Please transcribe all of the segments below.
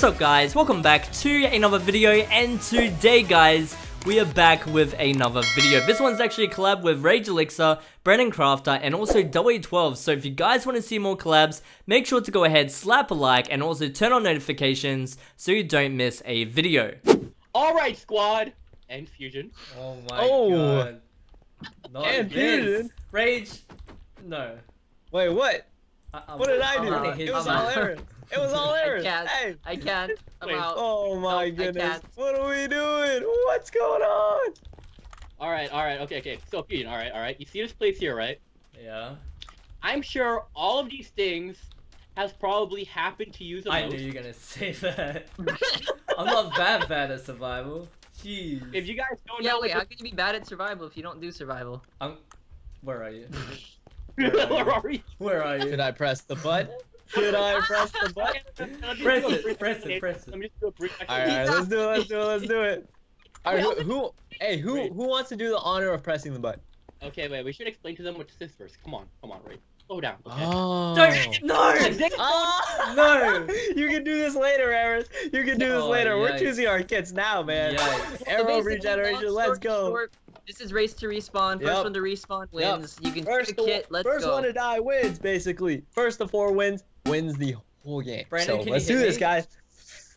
What's up, guys? Welcome back to another video, and today, guys, we are back with another video. This one's actually a collab with Rage Elixir, Brandon Crafter, and also AA12. So if you guys want to see more collabs, make sure to go ahead, slap a like, and also turn on notifications so you don't miss a video. Alright, squad! And Fusion. Oh my god. Not and this. Fusion? Rage. No. Wait, what? What did I do? It was all errors. It was all errors. I can't. I'm out. Oh my goodness. What are we doing? What's going on? Alright, okay. So Fusion, alright. You see this place here, right? Yeah. I'm sure all of these things has probably happened to you the most. I knew you were gonna say that. I'm not that bad at survival. Jeez. If you guys don't know. Yeah, wait, how can you be bad at survival if you don't do survival? Where are you? Where are you? Should I press the button? Should I press the button? press it. Let me just do a brief. Alright, let's do it. Alright, who wants to do the honor of pressing the button? Okay, wait, we should explain to them what this is first. Come on, Ray. Slow down, okay? Oh. No! You can do this later, Eris. You can do this later. Yikes. We're choosing our kits now, man. Yikes. Arrow regeneration, let's go. This is race to respawn. First one to respawn wins. Yep. You can pick a kit. Let's go. First one to die wins, basically. First of four wins the whole game. Brandon, so let's do this, guys.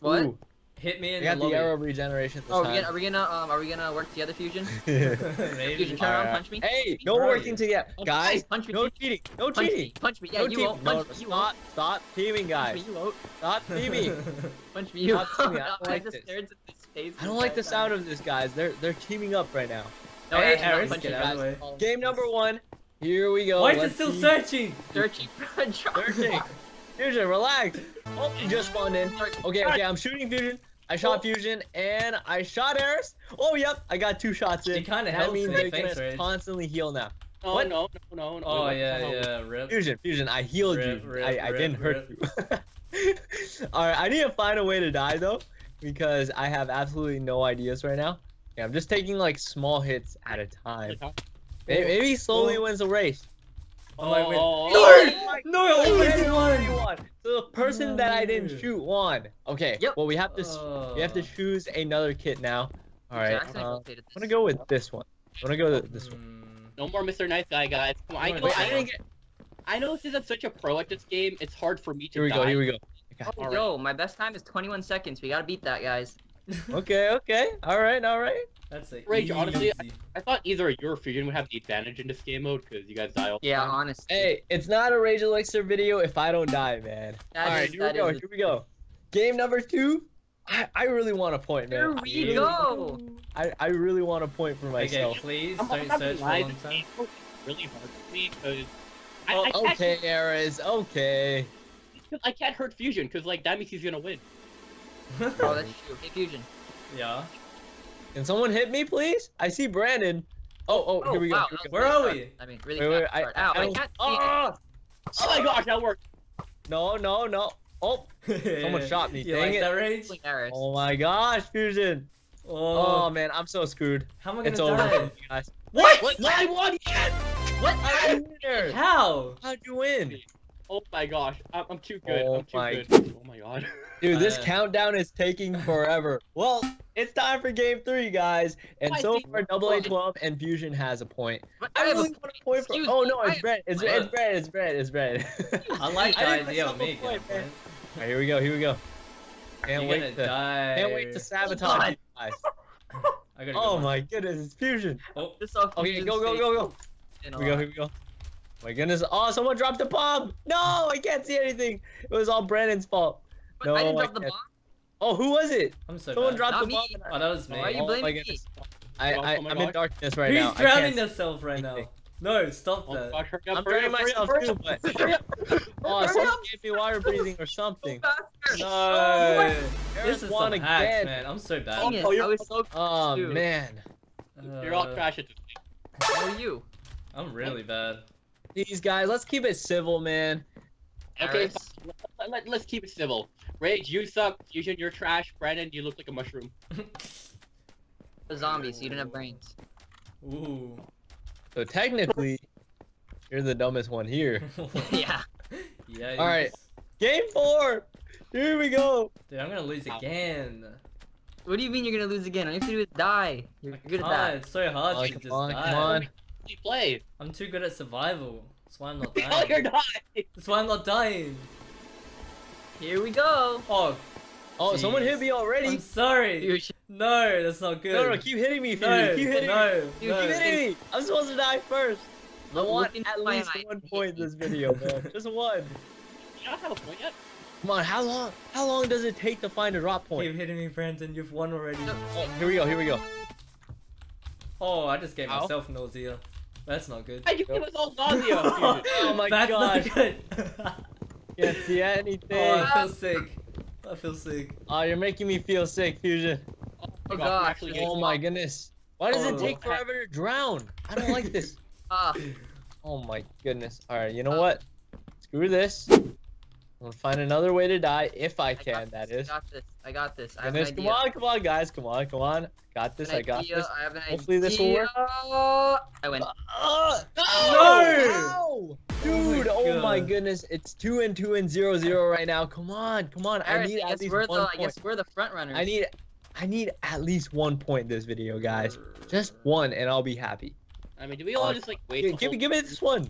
What? Ooh. Hit me in the lobby. We got the arrow regeneration this time. Are we gonna work together, Fusion? Maybe. Fusion, turn around, punch me. Hey, no working together, guys. Punch me. No cheating. No cheating. Punch me. Yeah, you won't. Punch me. Stop teaming, guys. Punch me. You won't. Stop teaming. Punch me. You won't. I don't like the sound of this, guys. They're teaming up right now. No, hey, Harris, get out of the way. Game number one. Here we go. Why is it still searching? Searching. Fusion, relax. Oh, you just spawned in. Okay, I'm shooting Fusion. I shot Fusion and I shot Harris. Oh, yep. I got two shots in. That means they're gonna constantly heal now. Oh, no. Oh, yeah. Rip. Fusion, I healed you. I didn't hurt you. All right, I need to find a way to die, though, because I have absolutely no ideas right now. Yeah, I'm just taking like small hits at a time. Maybe he slowly wins the race. Oh my god! No, so the person that I didn't shoot won. Okay. Yep. Well, we have to choose another kit now. All right. I'm gonna go with this one. No more Mr. Nice Guy, guys. Come on, I know this is such a pro at this game. It's hard for me to. Here we go. Okay. Oh, yo, my best time is 21 seconds. We gotta beat that, guys. Okay. All right. That's it. Rage, honestly, I thought either you or Fusion would have the advantage in this game mode because you guys die all the time. Yeah, honestly. Hey, it's not a Rage Elixir video if I don't die, man. All right, here we go. Game number two. I really want a point, man. Here we go. I really want a point for myself. Okay, please don't search for a long time. It's really hard for me because. Okay, Ares. Okay. I can't hurt Fusion because like that means he's gonna win. Oh, that's true. Hey, Fusion. Yeah. Can someone hit me, please? I see Brandon. Oh, here we go. Wow. Where are we? I mean, really wait, I can't see it. Oh my gosh, that worked. No. Oh, someone shot me. Dang it. Oh my gosh, Fusion. Oh man, I'm so screwed. How am I gonna die? Guys. What? I won yet! What? I won. How? How'd you win? Oh my gosh, I'm too good. Oh my god. Dude, this countdown is taking forever. Well, it's time for game three, guys. And so far, AA12 and Fusion has a point. I really want a point for. Oh no, it's bread. It's bread. I like the idea of making it. All right, here we go. Can't wait to sabotage you guys. Oh my goodness, it's Fusion. Oh, okay, go. Here we go. My goodness! Oh, someone dropped the bomb! No, I can't see anything. It was all Brandon's fault. No, I didn't drop the bomb. Oh, who was it? I'm so someone bad. Dropped Not the bomb. Me. Oh, that was me. Why are you blaming me? I'm in darkness right now. He's drowning himself right now. No, stop that. I'm drowning myself too, but. Oh, someone gave me water breathing or something. No. This is some hacks, man. I'm so bad. Oh man. You're all trash at this thing. How are you? I'm really bad. These guys, let's keep it civil, man. Okay, let's keep it civil. Rage, you suck. Fusion, you're trash. Brandon, you look like a mushroom. A zombie, so you don't have brains. Ooh. So technically, you're the dumbest one here. Yeah. All right, game four. Here we go. Dude, I'm gonna lose again. What do you mean you're gonna lose again? All you have to do is die. You're good at that. It's so hard to just die. Come on. You play. I'm too good at survival. That's why I'm not dying. No, you're not. That's why I'm not dying. Here we go. Oh. Oh, jeez. Someone hit me already. I'm sorry. No, that's not good. No, keep hitting me. No, keep hitting me. Dude, keep hitting me. I'm supposed to die first. I want at least 1 point this video, man. Just one. You don't have a point yet? Come on, how long does it take to find a drop point? Keep hitting me, Brandon. You've won already. No. Oh, here we go, here we go. Oh, I just gave myself nausea. That's not good. You gave us all nausea. Oh my god. That's not good. Can't see anything. Oh, I feel sick. I feel sick. Oh, you're making me feel sick, Fusion. Oh god. Oh my goodness. Why does it take forever to drown? I don't like this. Oh my goodness. Alright, you know what? Screw this. I'm gonna find another way to die if I can. That is. I got this. I got this. I have an idea. Come on, come on, guys. Come on, come on. Got this. I got this. I have an idea. Hopefully this will work. I win. No! Dude, oh my goodness. It's 2 and 2 and 0 0 right now. Come on, come on. I need at least 1 point. I guess we're the front runners. I need at least 1 point this video, guys. Just one, and I'll be happy. I mean, do we all just like wait? Give me this one.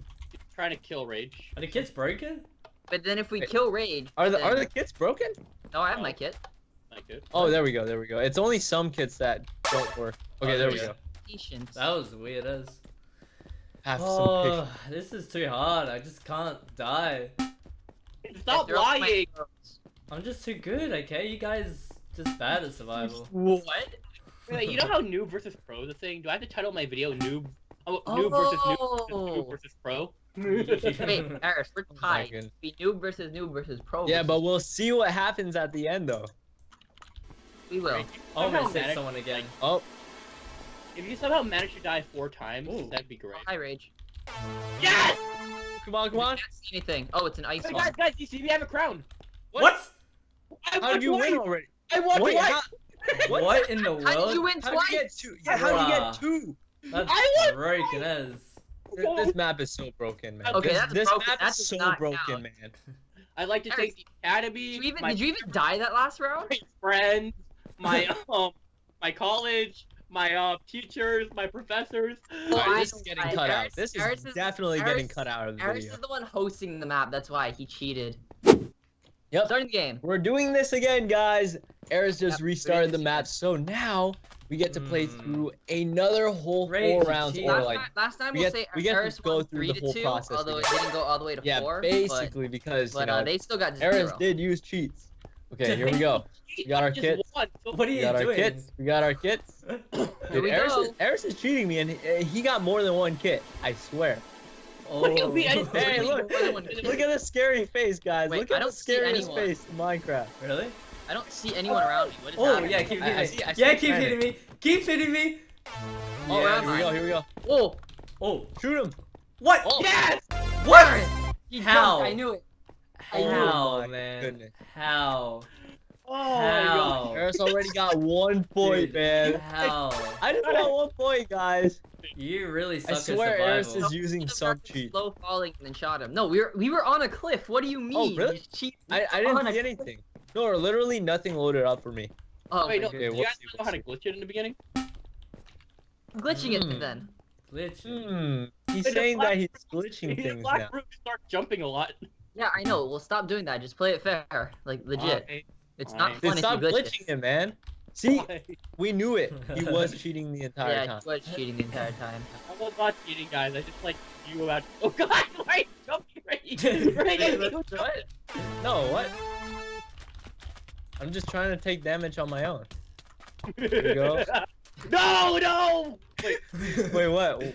Trying to kill Rage. Are the kids broken? But then if we kill Rage, are the kits broken? No, I have my kit. My kit. Oh, there we go, there we go. It's only some kits that don't work. Okay, there we go. Patience. That was weird as. This is too hard. I just can't die. Stop lying. I'm just too good. Okay, you guys just bad at survival. What? Wait, you know how noob versus pro is a thing? Do I have to title my video noob? Oh, noob versus noob versus noob versus pro. Wait, Iris, we're tied. It'd be noob versus pro. Yeah, but we'll see what happens at the end, though. We will. Oh, I'm gonna save someone again. Oh. If you somehow manage to die 4 times, that'd be great. Hi, Rage. Yes! Come on, come on. I can't see anything. Oh, it's an ice one. Guys, guys, you see me have a crown. What? How did you win already? I won twice. What in the world? How did you win twice? How did you get 2? That's broken as. This map is so broken, man. Okay, this map is so broken, man. I'd like to take the academy. Did you even die that last round? My friends, my college, my teachers, my professors. Right, this is getting cut out. This is definitely getting cut out of the video. Aris is the one hosting the map. That's why he cheated. Yep. Starting the game. We're doing this again, guys. Aris just restarted the map, so now we get to play through another whole 4 rounds. Or like last time we get to go through the whole process. Although it didn't go all the way to 4. Yeah, basically because you know, they still got Aris did use cheats. Okay, here we go. We got our kits. What are you doing? We got our kits. Dude, Aris is cheating me, and he got more than 1 kit. I swear. Oh. Hey, look at the scary face, guys. Look at the scariest face in Minecraft. Really? I don't see anyone around me. What is happening? Yeah, keep hitting me. Yeah, keep hitting me. Keep hitting me. Oh, yeah, here we go. Here we go. Oh, oh, shoot him. What? Oh. Yes. What? How? I knew it. How, man? Goodness. How? Oh my god. Aris already got 1 point, dude, man. How? I just got 1 point, guys. You really suck at survival. I swear Aris is using some cheat. Slow falling and then shot him. No, we were on a cliff. What do you mean? Oh, really? I didn't see anything. No, literally nothing loaded up for me. Oh, wait, no, okay, do you guys know how to glitch it in the beginning? Glitching it then. Glitching. He's saying that he's glitching things now. Black groups start jumping a lot. Yeah, I know. Well, stop doing that. Just play it fair. Like, legit. It's not fun if you glitch it. Stop glitching it, man. See? We knew it. He was cheating the entire time. Yeah, he was cheating the entire time. I was not cheating, guys. I just, like, you about... Oh, God! Why are you jumping right? What? No, what? I'm just trying to take damage on my own. There you go. No, no! Wait, wait, what?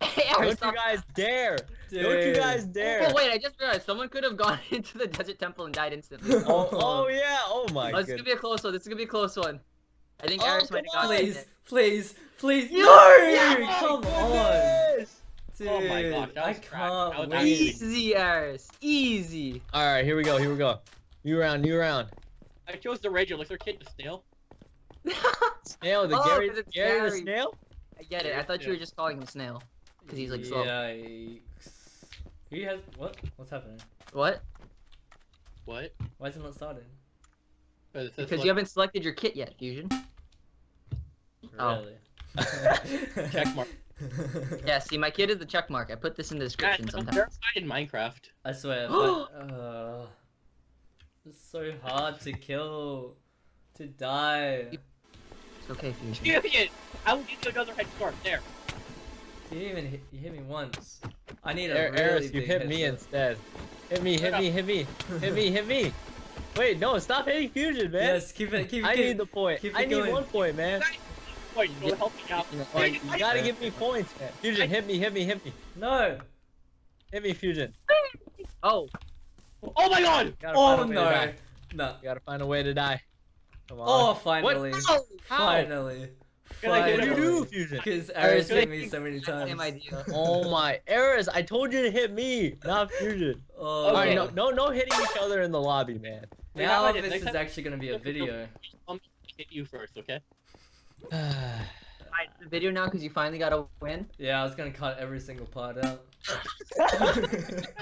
Don't you guys dare! Dude. Don't you guys dare! Oh, wait, I just realized someone could have gone into the desert temple and died instantly. Oh, oh yeah, oh my god. Oh, this is gonna be a close one, this is gonna be a close one. I think Aris might have gotten it. Please, please, please. No! Yeah, come on! Dude, oh my gosh, I can't wait. Easy, Aris. Easy. Alright, here we go, here we go. New round, new round. I chose the rage elixir kit, the snail. Snail, the Gary the snail? I get it. I thought you were just calling him snail. Because he's like slow. Yikes. He has... What? What's happening? What? What? Why is it not starting? Because you haven't selected your kit yet, Fusion. Really? Oh. Check mark. Yeah, see, my kit is the check mark. I put this in the description sometimes. I'm terrified in Minecraft. I swear. But, it's so hard to kill, to die. It's okay, Fusion. Period. I will give you another head start. There. You didn't even hit, you hit me once. I need a really big headshot. You hit me instead. Hit me, hit me, hit me, hit me, hit me. Wait, no, stop hitting Fusion, man. Yes, keep it. I need the point. I need one point, man. Point, you help me out. You gotta give me points, man. Fusion, hit me, hit me, hit me. No. Hit me, Fusion. Oh. Oh my god! Oh no. No. You gotta find a way to die. Come on. Oh, finally. What? Finally. What do you do, Fusion? Because Ares hit me so many times. Same idea. Oh my, Ares! I told you to hit me, not Fusion. Oh. Alright, no hitting each other in the lobby, man. Now this is actually gonna be a video. I'm gonna hit you first, okay? Alright, the video now because you finally got a win. Yeah, I was gonna cut every single part out.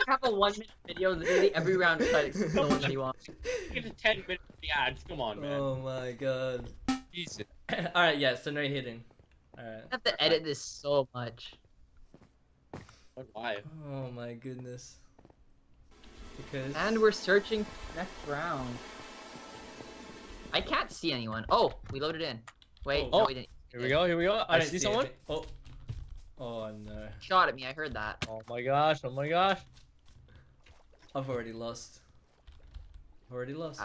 Have a 1 minute video, literally every round cut except the one that you want. Give it 10 minutes of the ads. Come on, man. Oh my god. Jesus. Alright, yeah, so no hitting. Alright. I have to edit this so much. Why? Oh my goodness. Because... And we're searching next round. I can't see anyone. Oh, we loaded in. Wait, no we didn't. Here we go, here we go. I see someone. Oh. Oh no. Shot at me, I heard that. Oh my gosh, oh my gosh. I've already lost. I've already lost.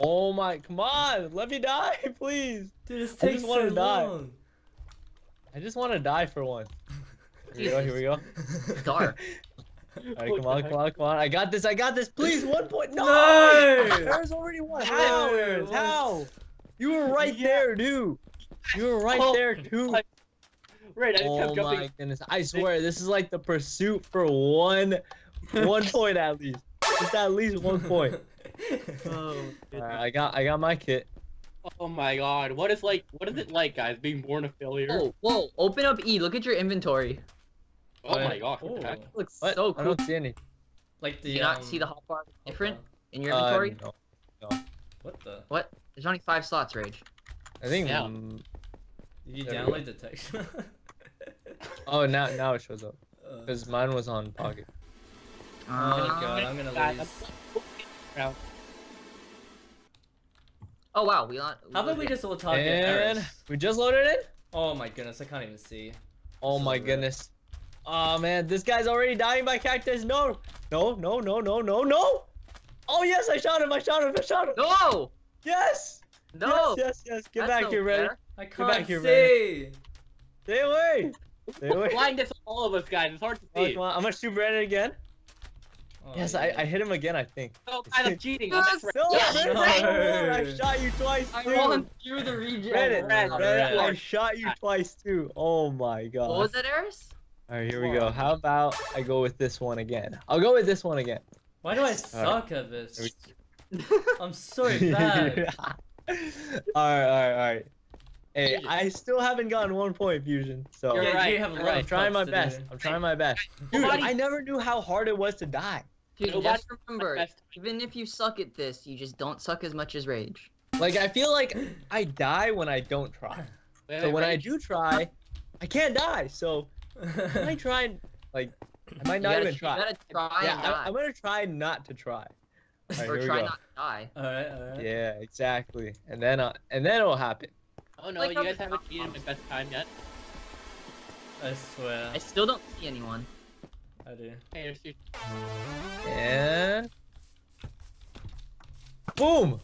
Oh my, come on, let me die, please. Dude, this takes so long. I just want to die for one. Here we go, here we go. Dark. Alright, come on, come on, come on. I got this, please, 1 point. No! There's already one. How? You were right there, dude. You were right there, dude. Right, I kept jumping. Oh my goodness, I swear, this is like the pursuit for one point at least. Just at least 1 point. Oh, I got my kit. Oh my god, what is it like, guys, being born a failure? Oh, whoa, open up E, look at your inventory. Oh my gosh, what the heck? It looks so cool. I don't see any. Like do you not see the hotbar different in your inventory? No. What the? What? There's only 5 slots, Rage. I think... Yeah. Did you download the text? Oh, now it shows up. Because mine was on Pocket. Oh my god, I'm gonna lose. Now. Oh wow, we on. How about we just all target Ares? We just loaded it? Oh my goodness, I can't even see. Oh my goodness. Oh man, this guy's already dying by cactus. No! No! Oh yes, I shot him! No! Yes! No! Yes! Get That's back here, Red. I can't Get back here, see! Red. Stay away! Stay away! Blindness on all of us, guys. It's hard to see. Come on. I'm gonna shoot Brandon again. Oh, yes, yeah. I hit him again, I think. Oh, I'm cheating. Yes, I shot you twice, too. I won through the regen. Reddit. I shot you twice, too. Oh, my God. What was that, Ares? All right, here we go. How about I go with this one again? I'll go with this one again. Why do I suck at this? I'm so bad. All right. Hey, I still haven't gotten 1 point, Fusion. So I'm trying my best. Dude, I never knew how hard it was to die. Dude, just remember, even if you suck at this, you just don't suck as much as Rage. Like I feel like I die when I don't try. So when I do try, I can't die. So when I try and like I might not even try. Yeah, I'm gonna try not to try. Right, or try not to die. All right. Yeah, exactly. And then it'll happen. Oh no, like, you guys haven't cheated my best time yet. I swear. I still don't see anyone. I do. Hey, and... Boom!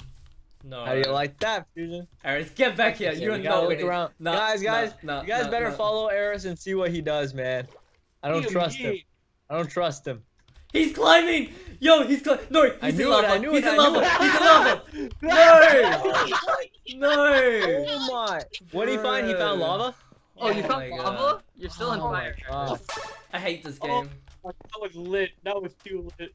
No. How do you like that, Fusion? Ares, get back here. You gotta look around. No, guys, you guys better follow Ares and see what he does, man. I don't trust him. I don't trust him. He's climbing! Yo, he's climbing! No, he's in lava! He's in lava! He's in lava! No! Oh my! What did he find? He found lava? Oh, you found lava? You're still on fire. I hate this game. Oh, that was lit. That was too lit.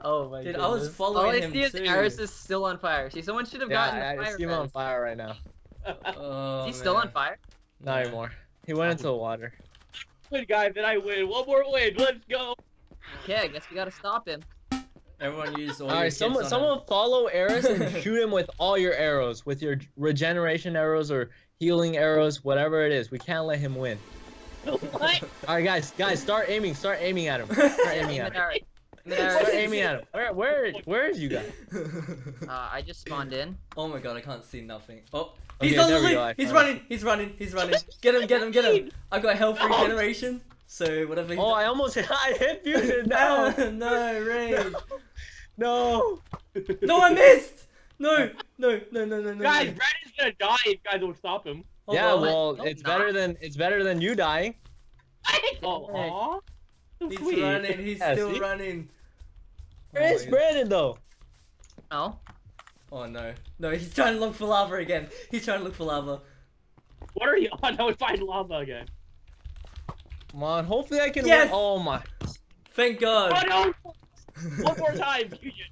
Oh my god. Dude, I was following him too. All I see is Ares is still on fire. See, someone should have gotten the fire. Yeah, I see him on fire right now. Is he still on fire? Not anymore. He went into the water. Good guys, then I win. One more win. Let's go. Okay, I guess we gotta stop him. Everyone used all. All right, someone follow Eris and shoot him with all your arrows, with your regeneration arrows or healing arrows, whatever it is. We can't let him win. What? All right, guys, start aiming at him. Start aiming at him. Where is you guys? I just spawned in. Oh my god, I can't see nothing. Oh, okay, he's on the loop. He's running. Get him. I've got health regeneration. So whatever. Oh, I hit Fusion now. No, Rage. No. No, I missed. No. Guys, Brandon's gonna die if guys don't stop him. Oh, yeah, well, it's better than you dying. Oh, he's still running. Where is Brandon though? Oh. Oh no. No, he's trying to look for lava again. What are you? Oh no, we find lava again. Come on, hopefully I can win. Oh my. Thank God. Oh, no. One more time, Fusion.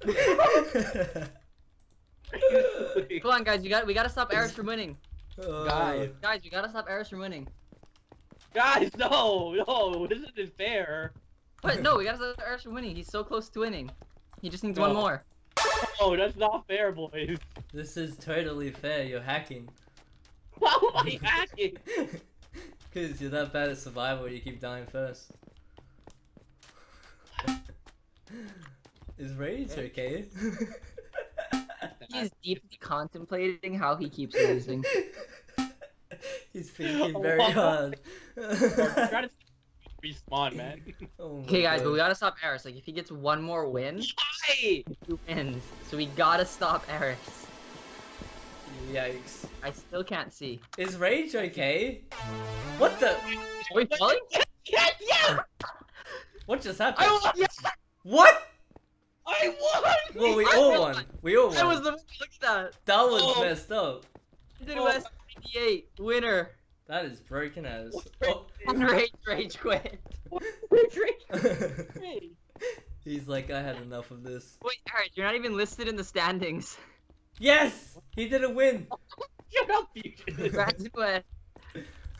Come on, guys. We gotta stop Eris from winning. Guys, we gotta stop Eris from winning. Guys, no, this isn't fair. What? No, we gotta stop Eris from winning. He's so close to winning. He just needs one more. Oh, that's not fair, boys. This is totally fair. You're hacking. Why am I hacking? Because you're that bad at survival, you keep dying first. Is Rage okay? He's deeply contemplating how he keeps losing. He's thinking very hard. Try to respawn, man. Okay, guys, but we gotta stop Eris. Like, if he gets one more win, he wins. So we gotta stop Eris. Yikes. I still can't see. Is Rage okay? What the? Are we falling? Yeah! What just happened? I won! Yes. What? I won! Well, we all won. That was the one. Look at that. That was messed up. West 98 winner. That is broken as. Oh. Rage quit. Rage. He's like, I had enough of this. Wait, Eric, you're not even listed in the standings. Yes! He didn't win! Shut up, Fusion! Brandon went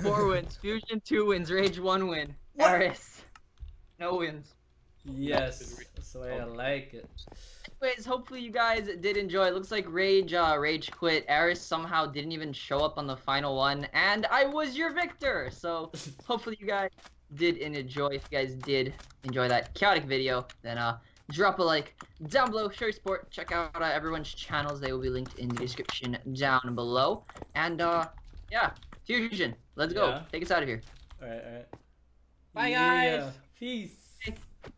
4 wins, Fusion 2 wins, Rage 1 win, Eris no wins. Yes, that's the way I like it. Anyways, hopefully you guys did enjoy. It looks like Rage quit, Eris somehow didn't even show up on the final one, and I was your victor! So, hopefully you guys did enjoy. If you guys did enjoy that chaotic video, then drop a like down below, show your support, check out everyone's channels, they will be linked in the description down below. And yeah, Fusion, let's go, take us out of here. Alright. Bye guys! Peace!